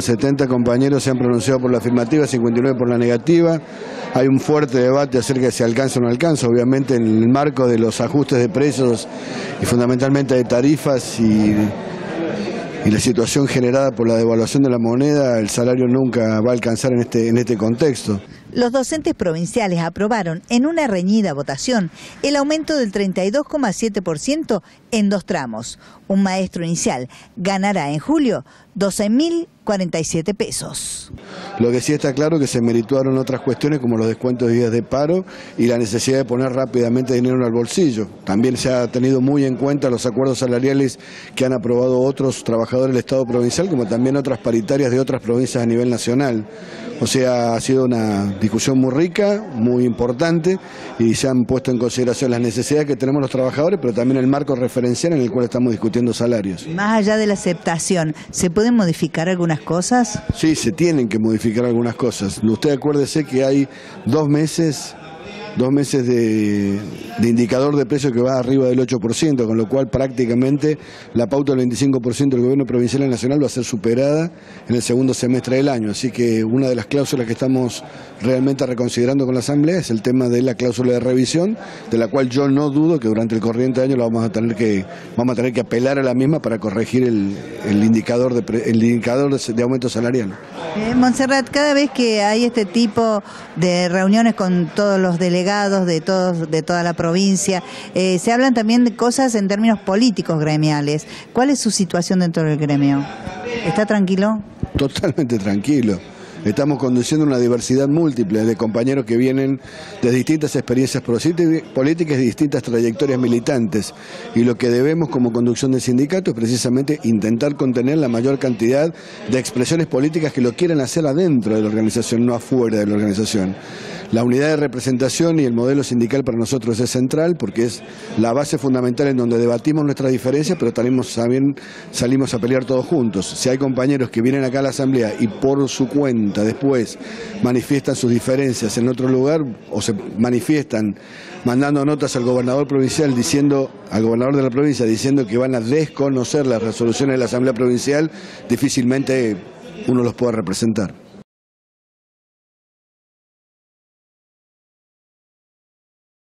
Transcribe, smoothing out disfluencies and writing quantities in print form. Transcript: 70 compañeros se han pronunciado por la afirmativa, 59 por la negativa. Hay un fuerte debate acerca de si alcanza o no alcanza, obviamente en el marco de los ajustes de precios y fundamentalmente de tarifas y la situación generada por la devaluación de la moneda, el salario nunca va a alcanzar en este contexto. Los docentes provinciales aprobaron en una reñida votación el aumento del 32,7% en dos tramos. Un maestro inicial ganará en julio 12.047 pesos. Lo que sí está claro es que se merituaron otras cuestiones como los descuentos de días de paro y la necesidad de poner rápidamente dinero en el bolsillo. También se ha tenido muy en cuenta los acuerdos salariales que han aprobado otros trabajadores del Estado provincial, como también otras paritarias de otras provincias a nivel nacional. O sea, ha sido una discusión muy rica, muy importante, y se han puesto en consideración las necesidades que tenemos los trabajadores, pero también el marco referencial en el cual estamos discutiendo salarios. Más allá de la aceptación, ¿se pueden modificar algunas cosas? Sí, se tienen que modificar algunas cosas. Usted acuérdese que hay dos meses de indicador de precio que va arriba del 8%, con lo cual prácticamente la pauta del 25% del gobierno provincial y nacional va a ser superada en el segundo semestre del año. Así que una de las cláusulas que estamos realmente reconsiderando con la Asamblea es el tema de la cláusula de revisión, de la cual yo no dudo que durante el corriente año la vamos a tener que apelar a la misma para corregir el indicador de aumento salarial. Montserrat, cada vez que hay este tipo de reuniones con todos los delegados, de toda la provincia, se hablan también de cosas en términos políticos gremiales. ¿Cuál es su situación dentro del gremio? ¿Está tranquilo? Totalmente tranquilo. Estamos conduciendo una diversidad múltiple de compañeros que vienen de distintas experiencias políticas y distintas trayectorias militantes. Y lo que debemos como conducción del sindicato es precisamente intentar contener la mayor cantidad de expresiones políticas que lo quieren hacer adentro de la organización, no afuera de la organización. La unidad de representación y el modelo sindical para nosotros es central porque es la base fundamental en donde debatimos nuestras diferencias, pero también salimos a pelear todos juntos. Si hay compañeros que vienen acá a la Asamblea y por su cuenta después manifiestan sus diferencias en otro lugar o se manifiestan mandando notas al gobernador provincial diciendo, al gobernador de la provincia diciendo que van a desconocer las resoluciones de la Asamblea Provincial, difícilmente uno los pueda representar.